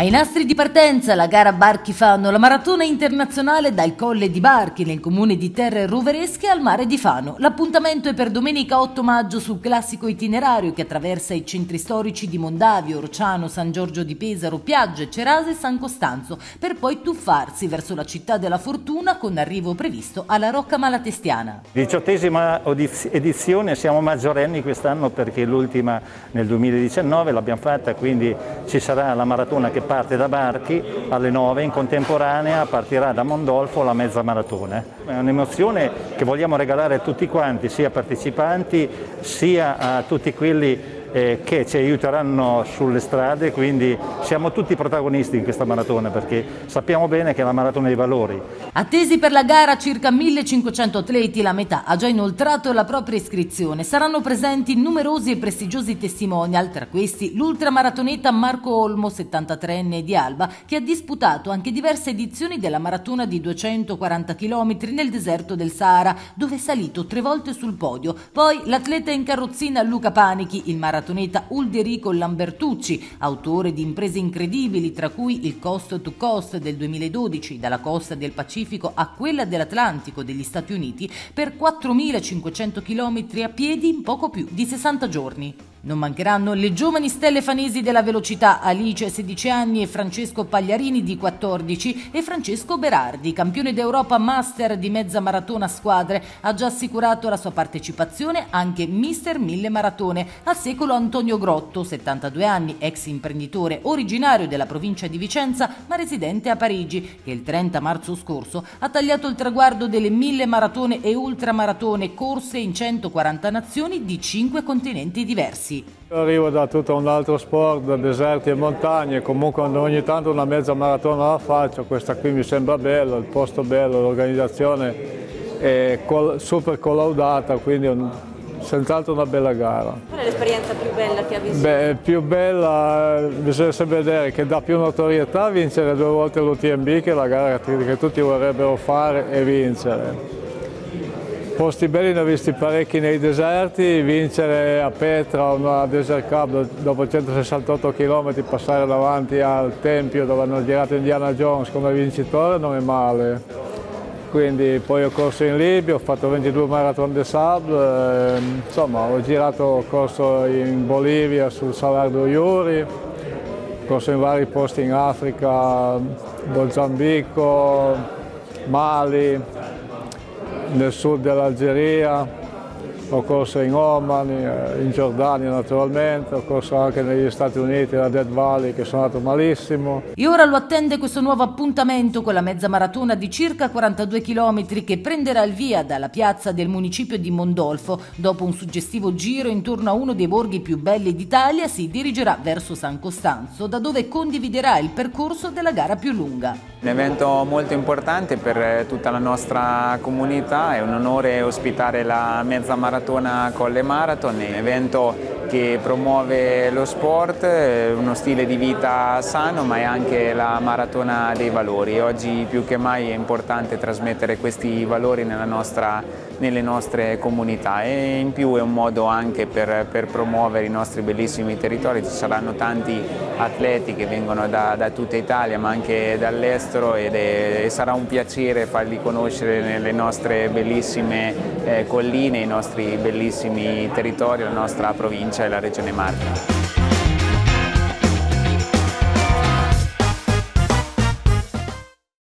Ai nastri di partenza la gara Barchi Fano, la maratona internazionale dal Colle di Barchi nel comune di Terre Roveresche al mare di Fano. L'appuntamento è per domenica 8 maggio sul classico itinerario che attraversa i centri storici di Mondavio, Rociano, San Giorgio di Pesaro, Piaggio, Cerase e San Costanzo, per poi tuffarsi verso la città della fortuna con arrivo previsto alla Rocca Malatestiana. 18ª edizione, siamo maggiorenni quest'anno perché l'ultima nel 2019 l'abbiamo fatta, quindi ci sarà la maratona che parte da Barchi alle 9, in contemporanea partirà da Mondolfo la mezza maratona. È un'emozione che vogliamo regalare a tutti quanti, sia partecipanti sia a tutti quelli che ci aiuteranno sulle strade, quindi siamo tutti protagonisti in questa maratona perché sappiamo bene che è la maratona dei valori. Attesi per la gara circa 1500 atleti, la metà ha già inoltrato la propria iscrizione. Saranno presenti numerosi e prestigiosi testimonial, tra questi l'ultramaratoneta Marco Olmo, 73enne di Alba, che ha disputato anche diverse edizioni della maratona di 240 km nel deserto del Sahara, dove è salito 3 volte sul podio. Poi l'atleta in carrozzina Luca Panichi, il maratoneta Ulderico Lambertucci, autore di imprese incredibili tra cui il Coast to Coast del 2012 dalla costa del Pacifico a quella dell'Atlantico degli Stati Uniti per 4500 km a piedi in poco più di 60 giorni. Non mancheranno le giovani stelle fanesi della velocità, Alice, 16 anni, e Francesco Pagliarini di 14, e Francesco Berardi, campione d'Europa master di mezza maratona a squadre, ha già assicurato la sua partecipazione anche Mister 1000 Maratone, al secolo Antonio Grotto, 72 anni, ex imprenditore originario della provincia di Vicenza ma residente a Parigi, che il 30 marzo scorso ha tagliato il traguardo delle 1000 maratone e ultramaratone corse in 140 nazioni di 5 continenti diversi. Arrivo da tutto un altro sport, da deserti e montagne, comunque ogni tanto una mezza maratona la faccio, questa qui mi sembra bella, il posto bello, l'organizzazione è super collaudata, quindi senz'altro una bella gara. Qual è l'esperienza più bella che ha vissuto? Beh, più bella, bisogna sempre vedere che dà più notorietà vincere 2 volte l'UTMB, che è la gara che tutti vorrebbero fare e vincere. Posti belli ne ho visti parecchi nei deserti, vincere a Petra una Desert Cup dopo 168 km, passare davanti al tempio dove hanno girato Indiana Jones come vincitore non è male. Quindi poi ho corso in Libia, ho fatto 22 Marathon de Sab, insomma ho girato, ho corso in Bolivia sul Salar de Uyuni, ho corso in vari posti in Africa, Mozambico, Mali, nel sud dell'Algeria, ho corso in Oman, in Giordania naturalmente, ho corso anche negli Stati Uniti, la Death Valley, che sono andato malissimo. E ora lo attende questo nuovo appuntamento con la mezza maratona di circa 42 km che prenderà il via dalla piazza del municipio di Mondolfo. Dopo un suggestivo giro intorno a uno dei borghi più belli d'Italia si dirigerà verso San Costanzo, da dove condividerà il percorso della gara più lunga. Un evento molto importante per tutta la nostra comunità, è un onore ospitare la mezza maratona ColleMar-athon, un evento che promuove lo sport, uno stile di vita sano, ma è anche la maratona dei valori. Oggi più che mai è importante trasmettere questi valori nelle nostre comunità, e in più è un modo anche per promuovere i nostri bellissimi territori. Ci saranno tanti atleti che vengono da tutta Italia ma anche dall'estero, e sarà un piacere farli conoscere nelle nostre bellissime colline, i nostri bellissimi territori, la nostra provincia e la regione Marche.